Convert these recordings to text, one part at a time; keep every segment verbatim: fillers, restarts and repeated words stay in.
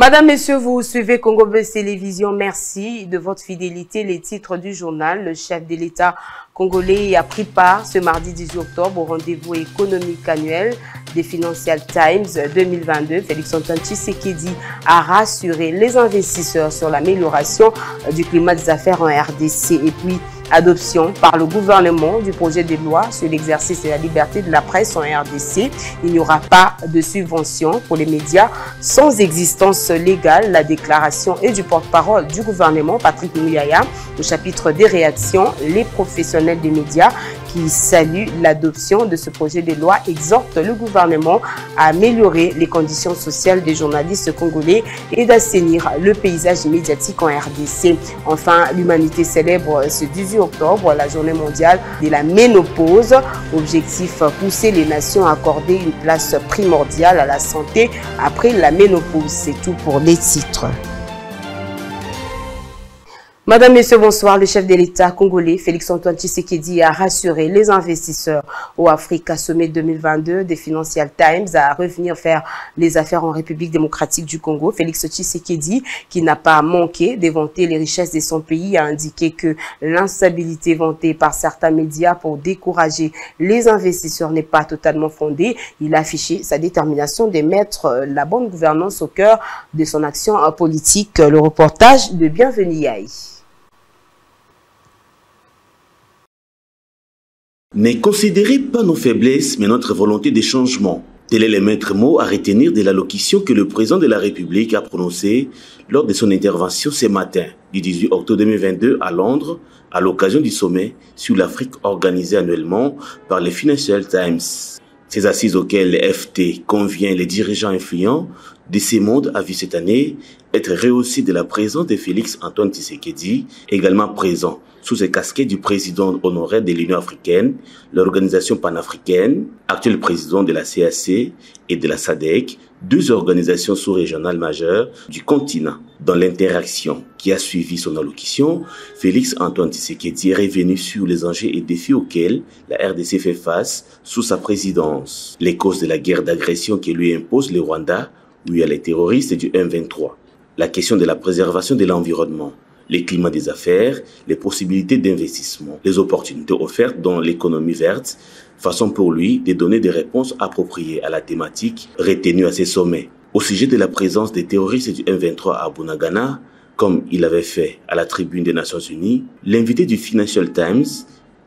Madame, Messieurs, vous suivez Congo Buzz Télévision. Merci de votre fidélité. Les titres du journal, le chef de l'État congolais a pris part ce mardi dix-huit octobre au rendez-vous économique annuel des Financial Times deux mille vingt-deux. Félix Antoine Tshisekedi a rassuré les investisseurs sur l'amélioration du climat des affaires en R D C et puis adoption par le gouvernement du projet de loi sur l'exercice et la liberté de la presse en R D C. Il n'y aura pas de subvention pour les médias sans existence légale. La déclaration est du porte-parole du gouvernement, Patrick Muyaya. Au chapitre des réactions, les professionnels des médias qui saluent l'adoption de ce projet de loi exhortent le gouvernement à améliorer les conditions sociales des journalistes congolais et d'assainir le paysage médiatique en R D C. Enfin, l'humanité célèbre ce dix-huit octobre, la journée mondiale de la ménopause. Objectif, pousser les nations à accorder une place primordiale à la santé après la ménopause. C'est tout pour les titres. Madame, Messieurs, bonsoir. Le chef de l'État congolais, Félix Antoine Tshisekedi, a rassuré les investisseurs au Africa Summit deux mille vingt-deux des Financial Times à revenir faire les affaires en République démocratique du Congo. Félix Tshisekedi, qui n'a pas manqué d'éventer les richesses de son pays, a indiqué que l'instabilité vantée par certains médias pour décourager les investisseurs n'est pas totalement fondée. Il a affiché sa détermination de mettre la bonne gouvernance au cœur de son action politique. Le reportage de Bienvenue Yaï. Ne considérez pas nos faiblesses, mais notre volonté de changement. Tel est le maître mot à retenir de l'allocution que le président de la République a prononcée lors de son intervention ce matin, du dix-huit octobre deux mille vingt-deux à Londres, à l'occasion du sommet sur l'Afrique organisé annuellement par les Financial Times. Ces assises auxquelles les F T convient les dirigeants influents de ces mondes a vu cette année être rehaussé de la présence de Félix Antoine Tshisekedi, également présent sous ses casquettes du président honoraire de l'Union africaine, l'organisation panafricaine, actuel président de la C A C et de la S A D E C, deux organisations sous-régionales majeures du continent. Dans l'interaction qui a suivi son allocution, Félix Antoine Tshisekedi est revenu sur les enjeux et défis auxquels la R D C fait face sous sa présidence, les causes de la guerre d'agression que lui impose le Rwanda, où il y a les terroristes du M vingt-trois, la question de la préservation de l'environnement, les climats des affaires, les possibilités d'investissement, les opportunités offertes dans l'économie verte, façon pour lui de donner des réponses appropriées à la thématique retenue à ces sommets. Au sujet de la présence des terroristes du M vingt-trois à Bunagana, comme il avait fait à la tribune des Nations Unies, l'invité du Financial Times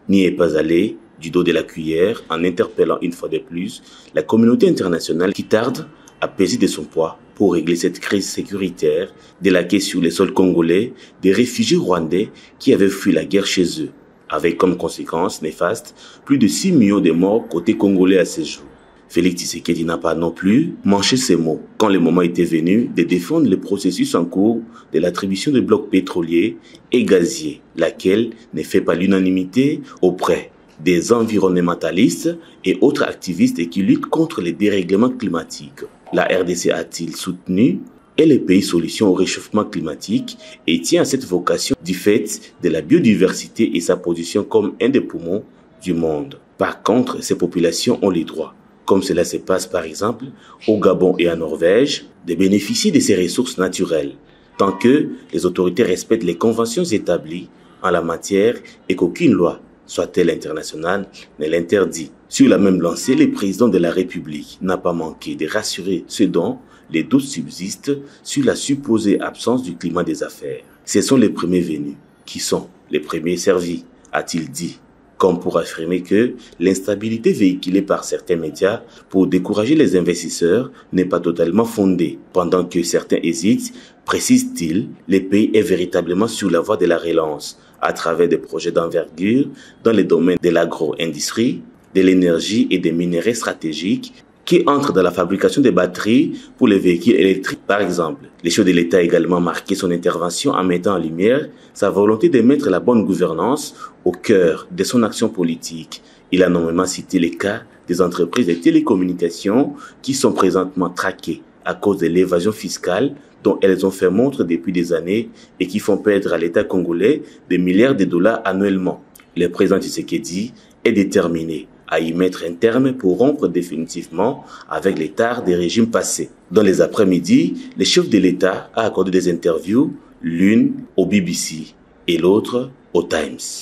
n'y est pas allé du dos de la cuillère en interpellant une fois de plus la communauté internationale qui tarde à peser de son poids pour régler cette crise sécuritaire délaquée sur les sols congolais des réfugiés rwandais qui avaient fui la guerre chez eux, avec comme conséquence néfaste plus de six millions de morts côté congolais à ce jour. Félix Tshisekedi n'a pas non plus manché ses mots quand le moment était venu de défendre le processus en cours de l'attribution de blocs pétroliers et gaziers, laquelle ne fait pas l'unanimité auprès des environnementalistes et autres activistes qui luttent contre les dérèglements climatiques. La R D C a-t-il soutenu est le pays solution au réchauffement climatique et tient à cette vocation du fait de la biodiversité et sa position comme un des poumons du monde. Par contre, ces populations ont les droits, comme cela se passe par exemple au Gabon et en Norvège, de bénéficier de ces ressources naturelles, tant que les autorités respectent les conventions établies en la matière et qu'aucune loi, soit-elle internationale, ne l'interdit. Sur la même lancée, le président de la République n'a pas manqué de rassurer ceux dont les doutes subsistent sur la supposée absence du climat des affaires. Ce sont les premiers venus qui sont les premiers servis, a-t-il dit, comme pour affirmer que l'instabilité véhiculée par certains médias pour décourager les investisseurs n'est pas totalement fondée. Pendant que certains hésitent, précise-t-il, le pays est véritablement sur la voie de la relance à travers des projets d'envergure dans les domaines de l'agro-industrie, de l'énergie et des minéraux stratégiques qui entrent dans la fabrication des batteries pour les véhicules électriques, par exemple. Le chef de l'État a également marqué son intervention en mettant en lumière sa volonté de mettre la bonne gouvernance au cœur de son action politique. Il a nommément cité les cas des entreprises de télécommunications qui sont présentement traquées à cause de l'évasion fiscale dont elles ont fait montre depuis des années et qui font perdre à l'État congolais des milliards de dollars annuellement. Le président Tshisekedi est déterminé à y mettre un terme pour rompre définitivement avec les tares des régimes passés. Dans les après-midi, le chef de l'État a accordé des interviews, l'une au B B C et l'autre au Times.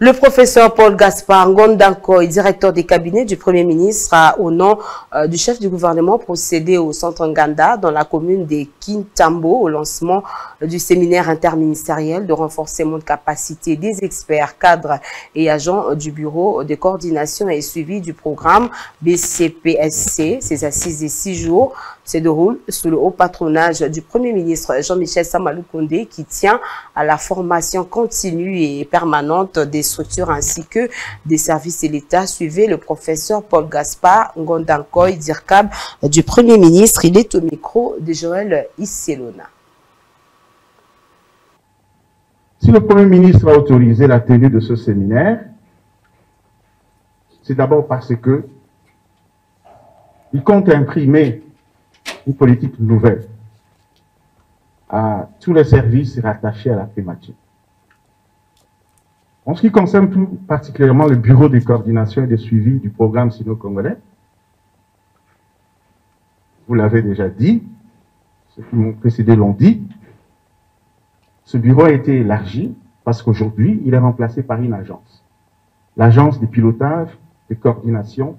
Le professeur Paul Gaspard Ngondankoy, directeur des cabinets du Premier ministre, a, au nom euh, du chef du gouvernement, procédé au centre Nganda, dans la commune de Kintambo, au lancement euh, du séminaire interministériel de renforcement de capacité des experts, cadres et agents euh, du bureau de coordination et suivi du programme B C P S C. Ces assises de six jours se déroulent sous le haut patronage du Premier ministre Jean-Michel Sama Lukonde, qui tient à la formation continue et permanente des structures ainsi que des services de l'État. Suivez le professeur Paul Gaspard Ngondankoy, dirkab du Premier ministre. Il est au micro de Joël Isselona. Si le Premier ministre a autorisé la tenue de ce séminaire, c'est d'abord parce que il compte imprimer une politique nouvelle à tous les services rattachés à la primature. En ce qui concerne tout particulièrement le bureau de coordination et de suivi du programme sino-congolais, vous l'avez déjà dit, ceux qui m'ont précédé l'ont dit, ce bureau a été élargi parce qu'aujourd'hui, il est remplacé par une agence. L'agence de pilotage, de coordination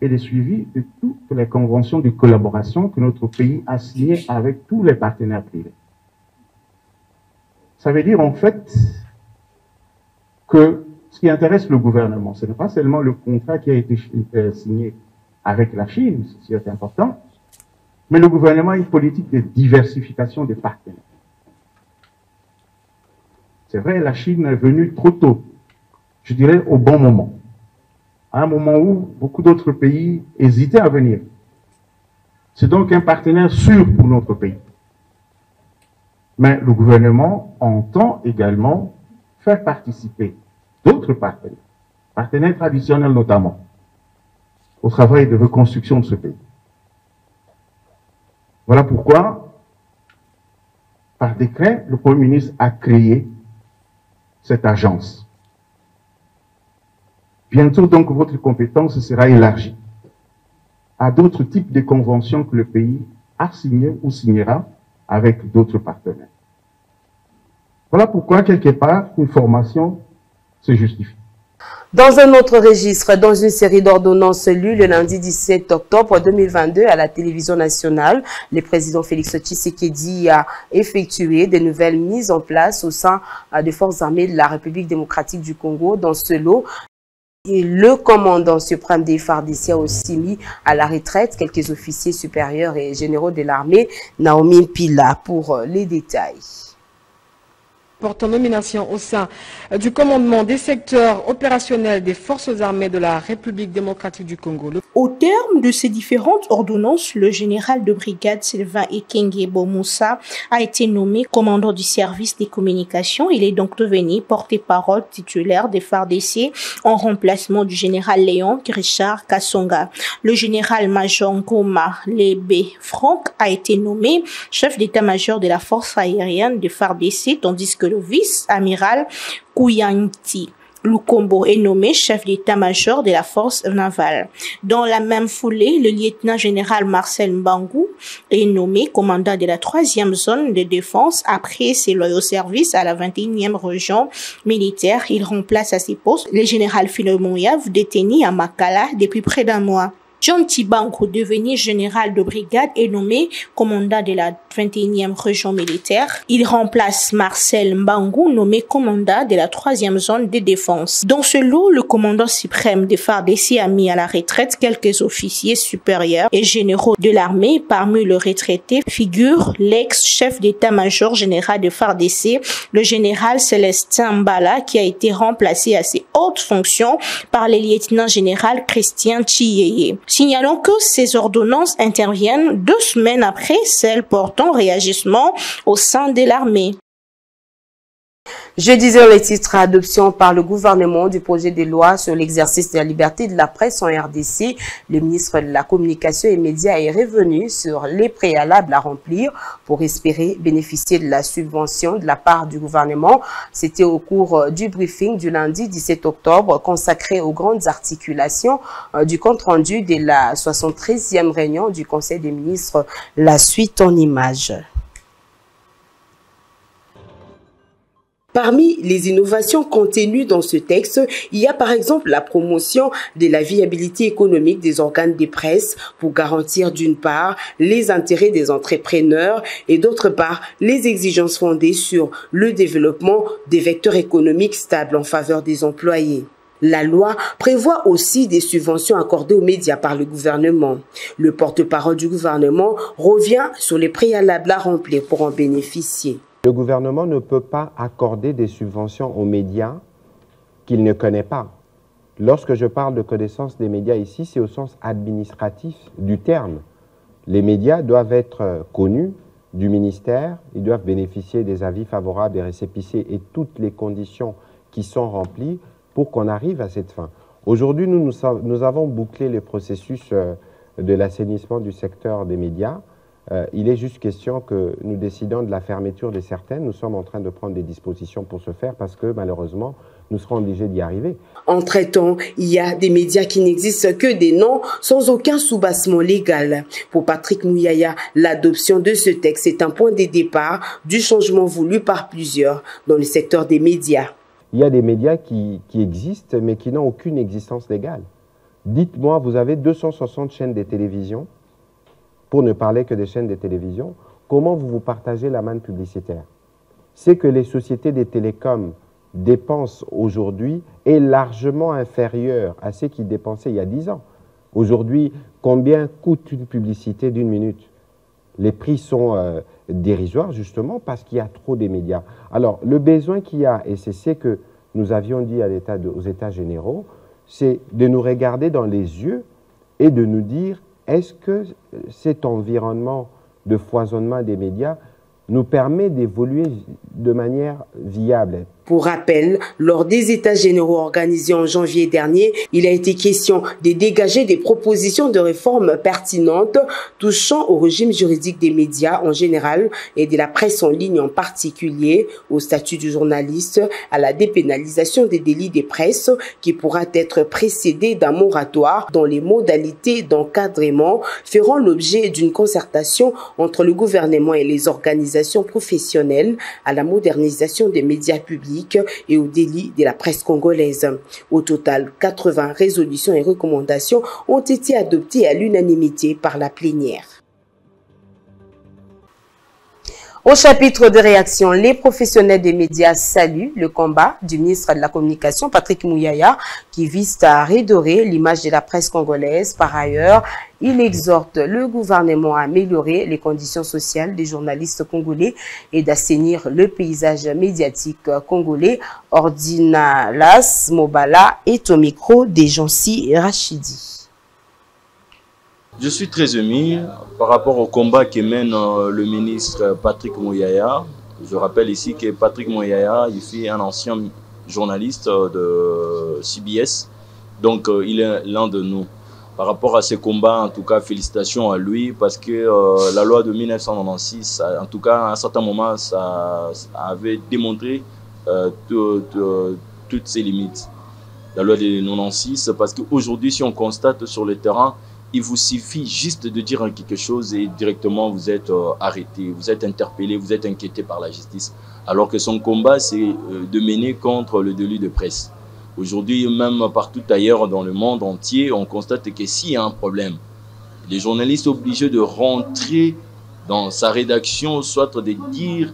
et de suivi de toutes les conventions de collaboration que notre pays a signées avec tous les partenaires privés. Ça veut dire en fait que ce qui intéresse le gouvernement, ce n'est pas seulement le contrat qui a été euh, signé avec la Chine, ceci est important, mais le gouvernement a une politique de diversification des partenaires. C'est vrai, la Chine est venue trop tôt, je dirais au bon moment, à un moment où beaucoup d'autres pays hésitaient à venir. C'est donc un partenaire sûr pour notre pays. Mais le gouvernement entend également faire participer d'autres partenaires, partenaires traditionnels notamment, au travail de reconstruction de ce pays. Voilà pourquoi, par décret, le Premier ministre a créé cette agence. Bientôt, donc, votre compétence sera élargie à d'autres types de conventions que le pays a signées ou signera avec d'autres partenaires. Voilà pourquoi, quelque part, une formation se justifie. Dans un autre registre, dans une série d'ordonnances lues le lundi dix-sept octobre deux mille vingt-deux à la télévision nationale, le président Félix Tshisekedi a effectué des nouvelles mises en place au sein des forces armées de la République démocratique du Congo. Dans ce lot, et le commandant suprême des F A R D C a aussi mis à la retraite quelques officiers supérieurs et généraux de l'armée. Naomi Pilla pour les détails. Portant nomination au sein du commandement des secteurs opérationnels des forces armées de la République démocratique du Congo. Au terme de ces différentes ordonnances, le général de brigade Sylvain Ekenge Bomoussa a été nommé commandant du service des communications. Il est donc devenu porte-parole titulaire des F A R D C en remplacement du général Léon Richard Kassonga. Le général-major Ngoma Lebe Franck a été nommé chef d'état-major de la force aérienne des F A R D C, tandis que le vice-amiral Kouyanti Lukombo est nommé chef d'état-major de la force navale. Dans la même foulée, le lieutenant-général Marcel Mbangou est nommé commandant de la troisième zone de défense après ses loyaux services à la vingt et unième région militaire. Il remplace à ses postes le général Philemon Yav, détenu à Makala depuis près d'un mois. John Tibango, devenu général de brigade, est nommé commandant de la vingt et unième région militaire. Il remplace Marcel Mbangou, nommé commandant de la troisième zone de défense. Dans ce lot, le commandant suprême des F A R D C a mis à la retraite quelques officiers supérieurs et généraux de l'armée. Parmi les retraités figure l'ex-chef d'état-major général de F A R D C, le général Célestin Mbala, qui a été remplacé à ses hautes fonctions par le lieutenant-général Christian Chiyeye. Signalons que ces ordonnances interviennent deux semaines après celles portant réagissement au sein de l'armée. Je disais les titres à adoption par le gouvernement du projet de loi sur l'exercice de la liberté de la presse en R D C. Le ministre de la Communication et Médias est revenu sur les préalables à remplir pour espérer bénéficier de la subvention de la part du gouvernement. C'était au cours du briefing du lundi dix-sept octobre consacré aux grandes articulations du compte-rendu de la soixante-treizième réunion du Conseil des ministres. La suite en images. Parmi les innovations contenues dans ce texte, il y a par exemple la promotion de la viabilité économique des organes de presse pour garantir d'une part les intérêts des entrepreneurs et d'autre part les exigences fondées sur le développement des vecteurs économiques stables en faveur des employés. La loi prévoit aussi des subventions accordées aux médias par le gouvernement. Le porte-parole du gouvernement revient sur les préalables à remplir pour en bénéficier. Le gouvernement ne peut pas accorder des subventions aux médias qu'il ne connaît pas. Lorsque je parle de connaissance des médias ici, c'est au sens administratif du terme. Les médias doivent être connus du ministère, ils doivent bénéficier des avis favorables et récépissés et toutes les conditions qui sont remplies pour qu'on arrive à cette fin. Aujourd'hui, nous, nous, nous avons bouclé le processus de l'assainissement du secteur des médias. Euh, il est juste question que nous décidons de la fermeture de certaines. Nous sommes en train de prendre des dispositions pour ce faire parce que malheureusement, nous serons obligés d'y arriver. Entre-temps, il y a des médias qui n'existent que des noms sans aucun soubassement légal. Pour Patrick Muyaya, l'adoption de ce texte est un point de départ du changement voulu par plusieurs dans le secteur des médias. Il y a des médias qui, qui existent mais qui n'ont aucune existence légale. Dites-moi, vous avez deux cent soixante chaînes de télévision. Pour ne parler que des chaînes de télévision, comment vous vous partagez la manne publicitaire? C'est que les sociétés des télécoms dépensent aujourd'hui est largement inférieeur à ce qu'ils dépensaient il y a dix ans. Aujourd'hui, combien coûte une publicité d'une minute? Les prix sont euh, dérisoires justement parce qu'il y a trop des médias. Alors, le besoin qu'il y a, et c'est ce que nous avions dit à l'état de, aux états généraux, c'est de nous regarder dans les yeux et de nous dire: est-ce que cet environnement de foisonnement des médias nous permet d'évoluer de manière viable? Pour rappel, lors des États généraux organisés en janvier dernier, il a été question de dégager des propositions de réformes pertinentes touchant au régime juridique des médias en général et de la presse en ligne en particulier, au statut du journaliste, à la dépénalisation des délits de presse qui pourra être précédée d'un moratoire dont les modalités d'encadrement feront l'objet d'une concertation entre le gouvernement et les organisations professionnelles, à la modernisation des médias publics et au délit de la presse congolaise. Au total, quatre-vingts résolutions et recommandations ont été adoptées à l'unanimité par la plénière. Au chapitre de réaction, les professionnels des médias saluent le combat du ministre de la Communication, Patrick Muyaya, qui vise à redorer l'image de la presse congolaise. Par ailleurs, il exhorte le gouvernement à améliorer les conditions sociales des journalistes congolais et d'assainir le paysage médiatique congolais. Ordina Las Mobala est au micro des Jonsi Rachidi. Je suis très ému par rapport au combat que mène le ministre Patrick Muyaya. Je rappelle ici que Patrick Muyaya, il fait un ancien journaliste de C B S, donc il est l'un de nous. Par rapport à ce combat, en tout cas, félicitations à lui, parce que euh, la loi de mille neuf cent quatre-vingt-seize, en tout cas, à un certain moment, ça, ça avait démontré euh, tout, tout, toutes ses limites. La loi de mille neuf cent quatre-vingt-seize, parce qu'aujourd'hui, si on constate sur le terrain, il vous suffit juste de dire quelque chose et directement vous êtes euh, arrêté, vous êtes interpellé, vous êtes inquiété par la justice. Alors que son combat, c'est euh, de mener contre le délit de presse. Aujourd'hui, même partout ailleurs dans le monde entier, on constate que s'il y a un problème, les journalistes sont obligés de rentrer dans sa rédaction, soit de dire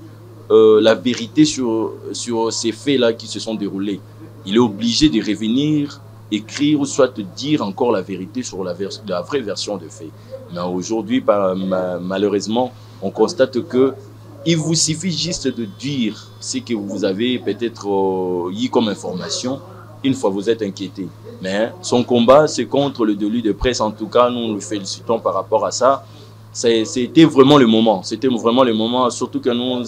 euh, la vérité sur, sur ces faits-là qui se sont déroulés. Il est obligé de revenir écrire, soit dire encore la vérité sur la, vers la vraie version des faits. Mais aujourd'hui, malheureusement, on constate que il vous suffit juste de dire ce que vous avez peut-être euh, eu comme information, une fois vous êtes inquiété. Mais son combat, c'est contre le délit de presse. En tout cas, nous nous félicitons par rapport à ça. C'était vraiment le moment. C'était vraiment le moment, surtout que nous,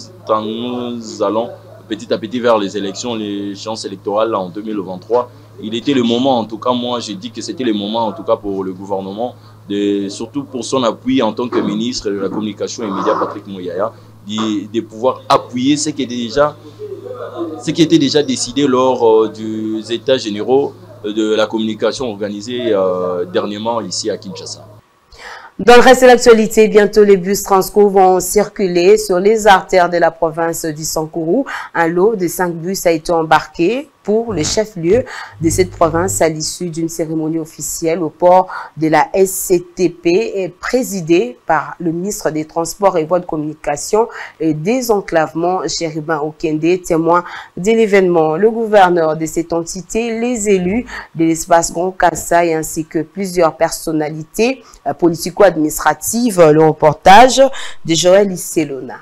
nous allons petit à petit vers les élections, les chances électorales en deux mille vingt-trois. Il était le moment, en tout cas moi j'ai dit que c'était le moment en tout cas pour le gouvernement, de, surtout pour son appui en tant que ministre de la communication et médias Patrick Muyaya, de, de pouvoir appuyer ce qui était déjà, ce qui était déjà décidé lors euh, des états généraux de la communication organisée euh, dernièrement ici à Kinshasa. Dans le reste de l'actualité, bientôt les bus Transco vont circuler sur les artères de la province du Sankuru. Un lot de cinq bus a été embarqué pour le chef-lieu de cette province à l'issue d'une cérémonie officielle au port de la S C T P et présidée par le ministre des Transports et Voies de Communication et des Enclavements, Chérubin Okende, témoin de l'événement. Le gouverneur de cette entité, les élus de l'espace Grand Kassai ainsi que plusieurs personnalités politico-administratives. Le reportage de Joël Isselona.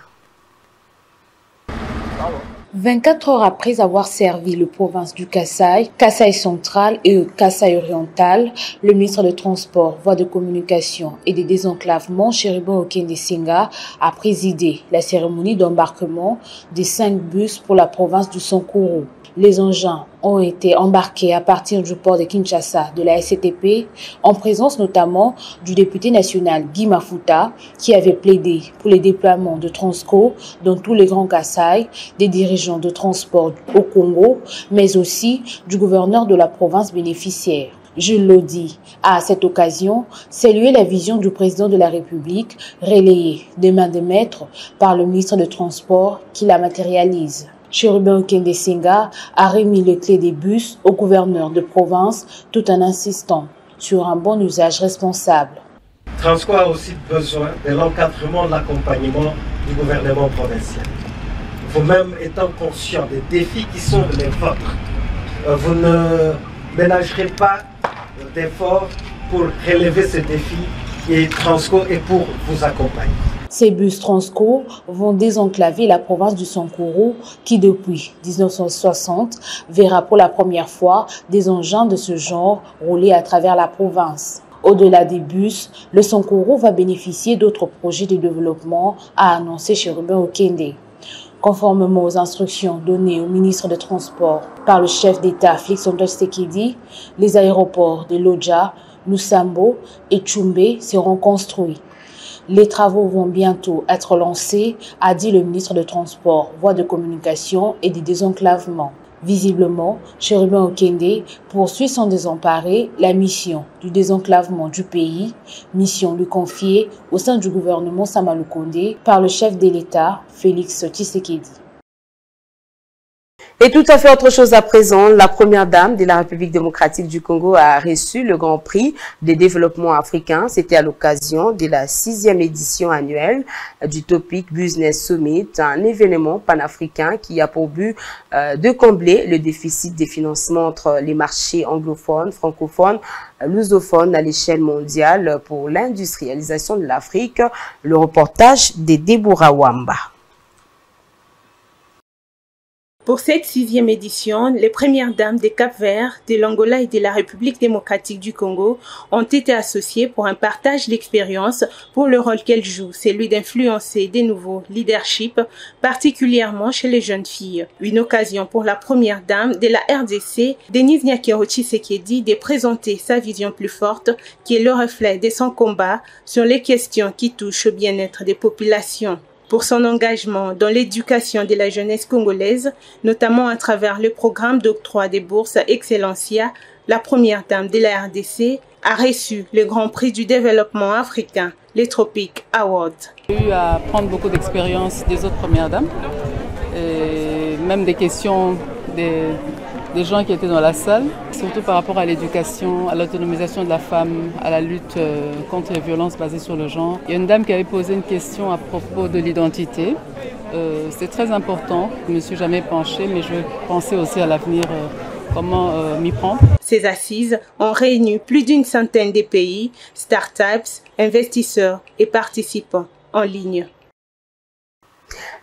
vingt-quatre heures après avoir servi les provinces du Kassai, Kassai central et Kassai oriental, le ministre des Transports, Voies de communication et des désenclavements, Chérubin Okende Singa, a présidé la cérémonie d'embarquement des cinq bus pour la province du Sankuru. Les engins ont été embarqués à partir du port de Kinshasa de la S C T P, en présence notamment du député national Guy Mafuta, qui avait plaidé pour les déploiements de Transco dans tous les grands Kassai, des dirigeants de transport au Congo, mais aussi du gouverneur de la province bénéficiaire. Jules Lodi a à cette occasion salué la vision du président de la République, relayée des mains de maître par le ministre des Transports qui la matérialise. Chérubin Okende Singa a remis les clés des bus au gouverneur de province tout en insistant sur un bon usage responsable. Transco a aussi besoin de l'encadrement, de l'accompagnement du gouvernement provincial. Vous-même étant conscient des défis qui sont les vôtres, vous ne ménagerez pas d'efforts pour relever ces défis et Transco est pour vous accompagner. Ces bus Transco vont désenclaver la province du Sankuru qui, depuis mille neuf cent soixante, verra pour la première fois des engins de ce genre rouler à travers la province. Au-delà des bus, le Sankuru va bénéficier d'autres projets de développement, a annoncé Chérubin Okende. Conformément aux instructions données au ministre des Transports par le chef d'État Félix Antoine Tshisekedi, les aéroports de Lodja, Lusambo et Tchoumbé seront construits. Les travaux vont bientôt être lancés, a dit le ministre des Transports, Voies de communication et des désenclavements. Visiblement, Chérubin Okende poursuit sans désemparer la mission du désenclavement du pays, mission lui confiée au sein du gouvernement Sama Lukonde par le chef de l'État, Félix Tshisekedi. Et tout à fait autre chose à présent, la première dame de la République démocratique du Congo a reçu le Grand Prix des développements africains. C'était à l'occasion de la sixième édition annuelle du Topic Business Summit, un événement panafricain qui a pour but euh, de combler le déficit des financements entre les marchés anglophones, francophones, lusophones à l'échelle mondiale pour l'industrialisation de l'Afrique. Le reportage de Deborah Wamba. Pour cette sixième édition, les premières dames des Cap-Vert, de l'Angola et de la République démocratique du Congo ont été associées pour un partage d'expérience pour le rôle qu'elles jouent, celui d'influencer des nouveaux leaderships, particulièrement chez les jeunes filles. Une occasion pour la première dame de la R D C, Denise Nyakeru Tshisekedi, de présenter sa vision plus forte, qui est le reflet de son combat sur les questions qui touchent au bien-être des populations. Pour son engagement dans l'éducation de la jeunesse congolaise, notamment à travers le programme d'octroi des bourses Excellencia, la première dame de la R D C a reçu le Grand Prix du développement africain, les Tropic Awards. J'ai eu à prendre beaucoup d'expérience des autres premières dames, et même des questions des, des gens qui étaient dans la salle, surtout par rapport à l'éducation, à l'autonomisation de la femme, à la lutte contre les violences basées sur le genre. Il y a une dame qui avait posé une question à propos de l'identité. Euh, c'est très important, je ne me suis jamais penchée, mais je pensais aussi à l'avenir, euh, comment euh, m'y prendre. Ces assises ont réuni plus d'une centaine de pays, startups, investisseurs et participants en ligne.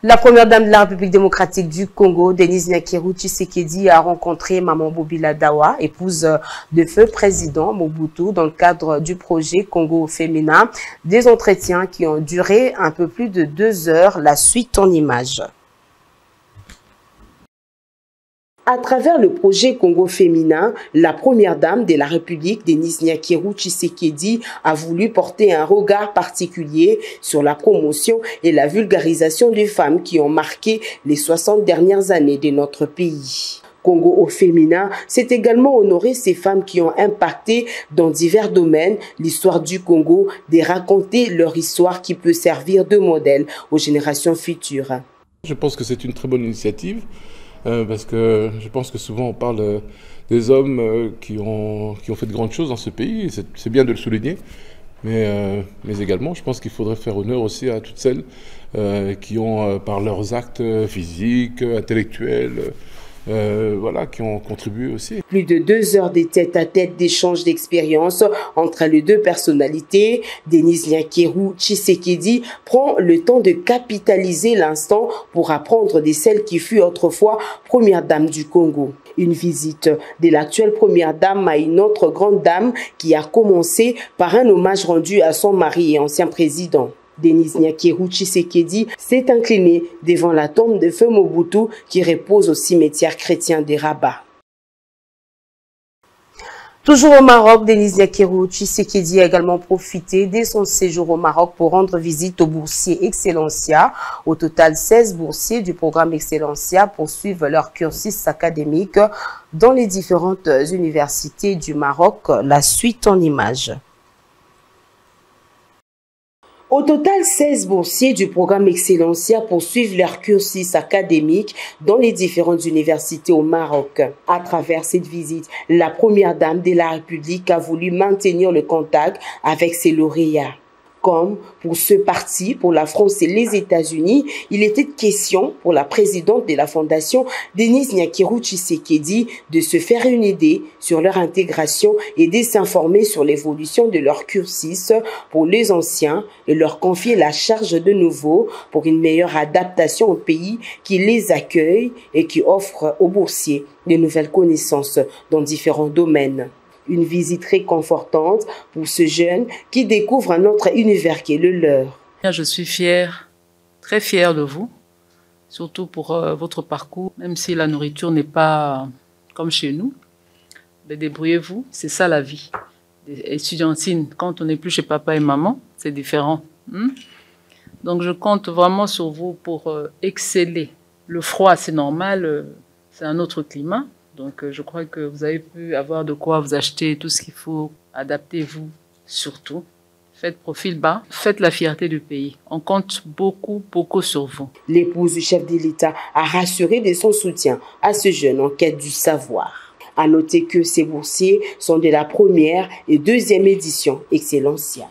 La première dame de la République démocratique du Congo, Denise Nyakeru Tshisekedi, a rencontré Maman Bobila Dawa, épouse de feu président Mobutu, dans le cadre du projet Congo Féminin. Des entretiens qui ont duré un peu plus de deux heures. La suite en images. À travers le projet Congo Féminin, la première dame de la République, Denise Nyakeru Tshisekedi, a voulu porter un regard particulier sur la promotion et la vulgarisation des femmes qui ont marqué les soixante dernières années de notre pays. Congo au féminin, c'est également honorer ces femmes qui ont impacté dans divers domaines l'histoire du Congo, de raconter leur histoire qui peut servir de modèle aux générations futures. Je pense que c'est une très bonne initiative. Euh, parce que je pense que souvent on parle euh, des hommes euh, qui, ont, qui ont fait de grandes choses dans ce pays, c'est bien de le souligner, mais, euh, mais également je pense qu'il faudrait faire honneur aussi à toutes celles euh, qui ont, euh, par leurs actes physiques, intellectuels, Euh, voilà, qui ont contribué aussi. Plus de deux heures de tête-à-tête d'échanges d'expériences entre les deux personnalités, Denise Nyakeru Tshisekedi prend le temps de capitaliser l'instant pour apprendre de celle qui fut autrefois première dame du Congo. Une visite de l'actuelle première dame à une autre grande dame qui a commencé par un hommage rendu à son mari et ancien président. Denise Nyakeru Tshisekedi s'est inclinée devant la tombe de Feu Mobutu qui repose au cimetière chrétien de Rabat. Toujours au Maroc, Denise Nyakeru Tshisekedi a également profité dès son séjour au Maroc pour rendre visite aux boursiers Excellencia. Au total, seize boursiers du programme Excellencia poursuivent leur cursus académique dans les différentes universités du Maroc. La suite en images. Au total, seize boursiers du programme Excellencia poursuivent leur cursus académique dans les différentes universités au Maroc. À travers cette visite, la première dame de la République a voulu maintenir le contact avec ses lauréats. Comme pour ce parti, pour la France et les États-Unis, il était question pour la présidente de la Fondation, Denise Nyakeru Tshisekedi, de se faire une idée sur leur intégration et de s'informer sur l'évolution de leur cursus pour les anciens et leur confier la charge de nouveau pour une meilleure adaptation au pays qui les accueille et qui offre aux boursiers de nouvelles connaissances dans différents domaines. Une visite réconfortante pour ce jeune qui découvre un autre univers qui est le leur. Je suis fière, très fière de vous, surtout pour euh, votre parcours. Même si la nourriture n'est pas comme chez nous, mais débrouillez-vous, c'est ça la vie. Étudiantine, quand on n'est plus chez papa et maman, c'est différent. Hmm? Donc je compte vraiment sur vous pour euh, exceller. Le froid, c'est normal, euh, c'est un autre climat. Donc, je crois que vous avez pu avoir de quoi vous acheter tout ce qu'il faut. Adaptez-vous surtout. Faites profil bas. Faites la fierté du pays. On compte beaucoup, beaucoup sur vous. L'épouse du chef de l'État a rassuré de son soutien à ce jeune en quête du savoir. À noter que ces boursiers sont de la première et deuxième édition Excellencia.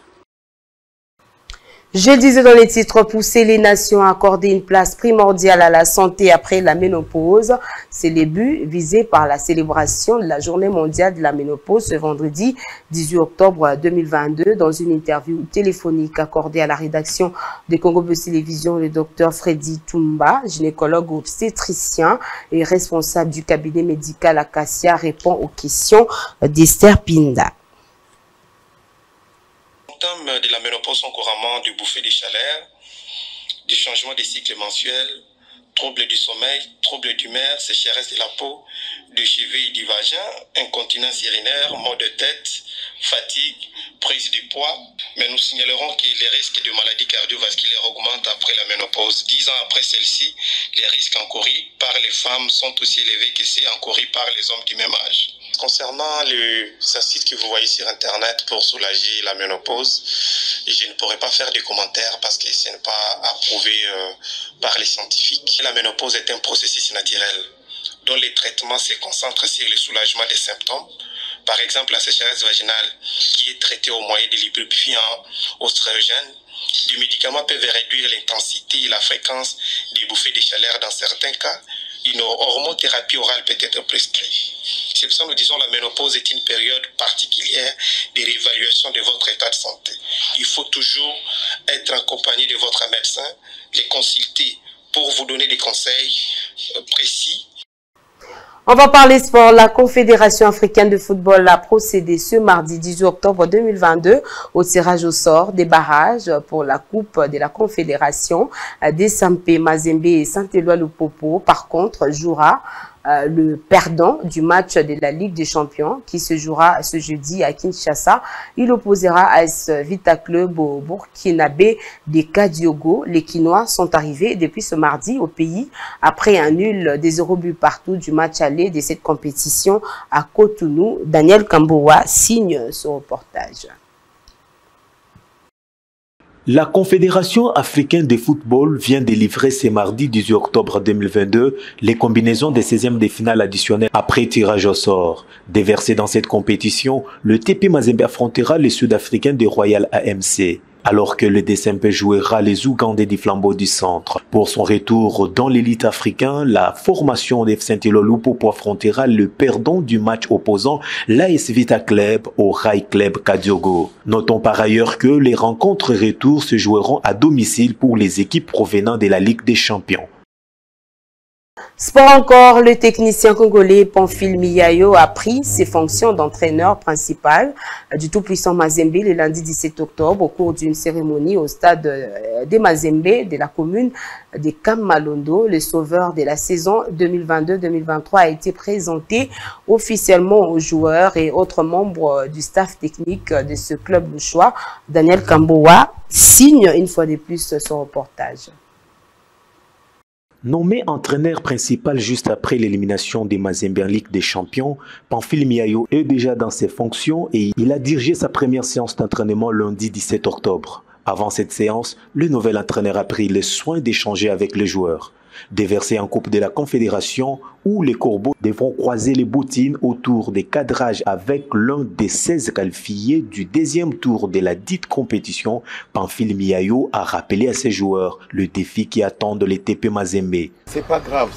Je disais dans les titres, pousser les nations à accorder une place primordiale à la santé après la ménopause. C'est le but visé par la célébration de la Journée mondiale de la ménopause ce vendredi dix-huit octobre deux mille vingt-deux. Dans une interview téléphonique accordée à la rédaction de Congo Buzz Télévision, le docteur Freddy Toumba, gynécologue obstétricien et responsable du cabinet médical Acacia, répond aux questions d'Esther Pinda. Les symptômes de la ménopause sont couramment de bouffées de chaleur, du changement des cycles mensuels, troubles du sommeil, troubles d'humeur, sécheresse de la peau, du cheveu et du vagin, incontinence urinaire, maux de tête, fatigue, prise de poids. Mais nous signalerons que les risques de maladies cardiovasculaires augmentent après la ménopause. Dix ans après celle-ci, les risques encourus par les femmes sont aussi élevés que ceux encourus par les hommes du même âge. Concernant le site que vous voyez sur Internet pour soulager la ménopause, je ne pourrais pas faire de commentaires parce que ce n'est pas approuvé euh, par les scientifiques. La ménopause est un processus naturel dont les traitements se concentrent sur le soulagement des symptômes. Par exemple, la sécheresse vaginale qui est traitée au moyen de lubrifiants oestrogènes. Les médicaments peuvent réduire l'intensité et la fréquence des bouffées de chaleur dans certains cas. Une hormothérapie orale peut être prescrite. C'est pour ça que nous disons que la ménopause est une période particulière de réévaluation de votre état de santé. Il faut toujours être accompagné de votre médecin, les consulter pour vous donner des conseils précis. On va parler sport. La Confédération africaine de football a procédé ce mardi dix-huit octobre deux mille vingt-deux au tirage au sort des barrages pour la Coupe de la Confédération. Desampé, Mazembe et Saint-Éloi-le-Popo, par contre, jouera euh, le perdant du match de la Ligue des champions qui se jouera ce jeudi à Kinshasa. Il opposera à AS Vita Club au Burkinabé des Kadiogo. Les Quinois sont arrivés depuis ce mardi au pays après un nul des zéro but partout du match aller de cette compétition à Cotonou. Daniel Kambowa signe ce reportage. La Confédération africaine de football vient de livrer ce mardi dix-huit octobre deux mille vingt-deux les combinaisons des seizièmes de finale additionnelles après tirage au sort. Déversé dans cette compétition, le T P Mazembe affrontera les Sud-Africains de Royal A M C, alors que le D C M P jouera les Ougandais du Flambeau du Centre. Pour son retour dans l'élite africain, la formation de F C N T L O Lupopo affrontera le perdant du match opposant l'A S Vita Club au Rai Club Kadiogo. Notons par ailleurs que les rencontres retour se joueront à domicile pour les équipes provenant de la Ligue des champions. Sport encore, le technicien congolais Pamphile Mihayo a pris ses fonctions d'entraîneur principal du tout-puissant Mazembe le lundi dix-sept octobre au cours d'une cérémonie au stade de Mazembe de la commune de Kamalondo. Le sauveur de la saison deux mille vingt-deux deux mille vingt-trois a été présenté officiellement aux joueurs et autres membres du staff technique de ce club bouchois. Daniel Kambowa signe une fois de plus son reportage. Nommé entraîneur principal juste après l'élimination des Mazembe en Ligue des champions, Pamphile Mihayo est déjà dans ses fonctions et il a dirigé sa première séance d'entraînement lundi dix-sept octobre. Avant cette séance, le nouvel entraîneur a pris le soin d'échanger avec les joueurs. Déversé en Coupe de la Confédération, où les corbeaux devront croiser les bottines autour des cadrages avec l'un des seize qualifiés du deuxième tour de la dite compétition, Pamphile Mihayo a rappelé à ses joueurs le défi qui attend les T P Mazembe. C'est pas grave,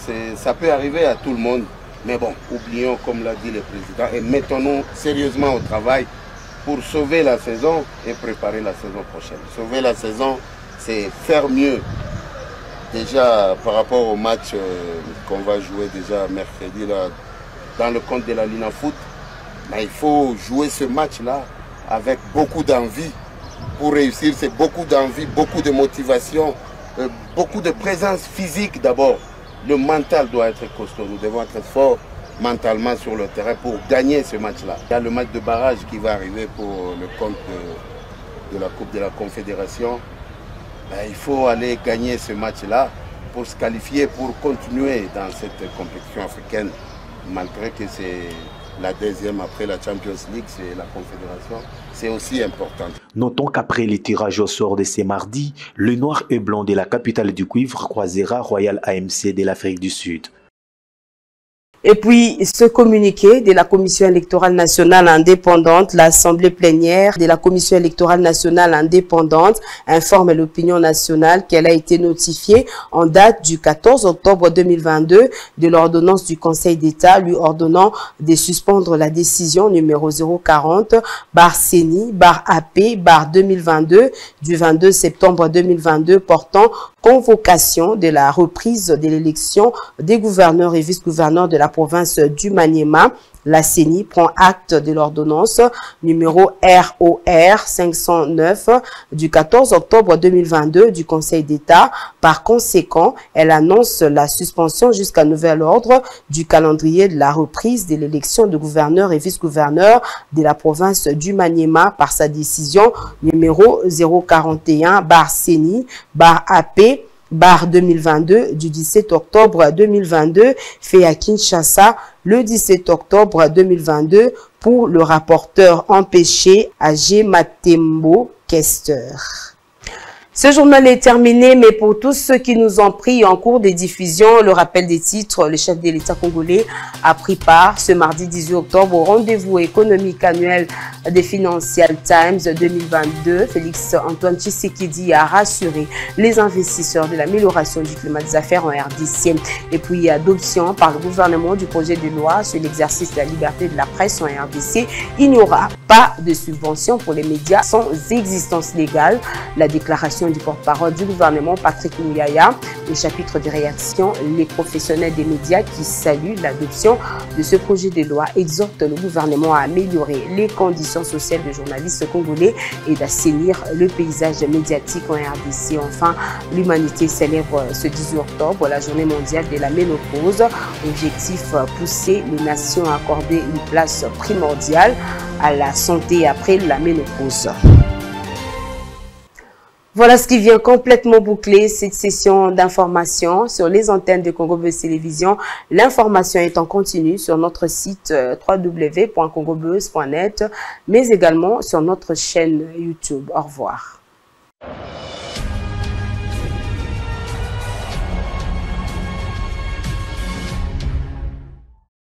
ça peut arriver à tout le monde, mais bon, oublions comme l'a dit le président et mettons-nous sérieusement au travail pour sauver la saison et préparer la saison prochaine. Sauver la saison, c'est faire mieux. Déjà, par rapport au match euh, qu'on va jouer déjà mercredi là, dans le compte de la Ligue en foot, bah, il faut jouer ce match-là avec beaucoup d'envie. Pour réussir, c'est beaucoup d'envie, beaucoup de motivation, euh, beaucoup de présence physique d'abord. Le mental doit être costaud, nous devons être forts mentalement sur le terrain pour gagner ce match-là. Il y a le match de barrage qui va arriver pour le compte de, de la Coupe de la Confédération. Ben, il faut aller gagner ce match-là pour se qualifier, pour continuer dans cette compétition africaine, malgré que c'est la deuxième après la Champions League, c'est la Confédération, c'est aussi important. Notons qu'après le tirage au sort de ce mardi, le noir et blanc de la capitale du cuivre croisera Royal A M C de l'Afrique du Sud. Et puis, ce communiqué de la Commission électorale nationale indépendante, l'Assemblée plénière de la Commission électorale nationale indépendante informe l'opinion nationale qu'elle a été notifiée en date du quatorze octobre deux mille vingt-deux de l'ordonnance du Conseil d'État lui ordonnant de suspendre la décision numéro zéro quarante barre C E N I barre A P barre deux mille vingt-deux du vingt-deux septembre deux mille vingt-deux portant convocation de la reprise de l'élection des gouverneurs et vice-gouverneurs de la province du Maniema. La C E N I prend acte de l'ordonnance numéro R O R cinq cent neuf du quatorze octobre deux mille vingt-deux du Conseil d'État. Par conséquent, elle annonce la suspension jusqu'à nouvel ordre du calendrier de la reprise de l'élection de gouverneur et vice-gouverneur de la province du Maniema par sa décision numéro zéro quarante et un barre C E N I barre A P barre deux mille vingt-deux du dix-sept octobre deux mille vingt-deux, fait à Kinshasa le dix-sept octobre deux mille vingt-deux pour le rapporteur empêché Agé Matembo Kester. Ce journal est terminé, mais pour tous ceux qui nous ont pris en cours de diffusion, le rappel des titres, le chef de l'État congolais a pris part ce mardi dix-huit octobre au rendez-vous économique annuel des Financial Times deux mille vingt-deux. Félix Antoine Tshisekedi a rassuré les investisseurs de l'amélioration du climat des affaires en R D C. Et puis, adoption par le gouvernement du projet de loi sur l'exercice de la liberté de la presse en R D C. Il n'y aura pas de subvention pour les médias sans existence légale. La déclaration déclaration du porte-parole du gouvernement Patrick Muyaya. Le chapitre des réactions, les professionnels des médias qui saluent l'adoption de ce projet de loi exhortent le gouvernement à améliorer les conditions sociales des journalistes congolais et d'assainir le paysage médiatique en R D C. Enfin, l'humanité célèbre ce dix-huit octobre la journée mondiale de la ménopause. Objectif, pousser les nations à accorder une place primordiale à la santé après la ménopause. Voilà ce qui vient complètement boucler cette session d'information sur les antennes de Congo Buzz Télévision. L'information est en continu sur notre site w w w point congo buzz point net, mais également sur notre chaîne YouTube. Au revoir.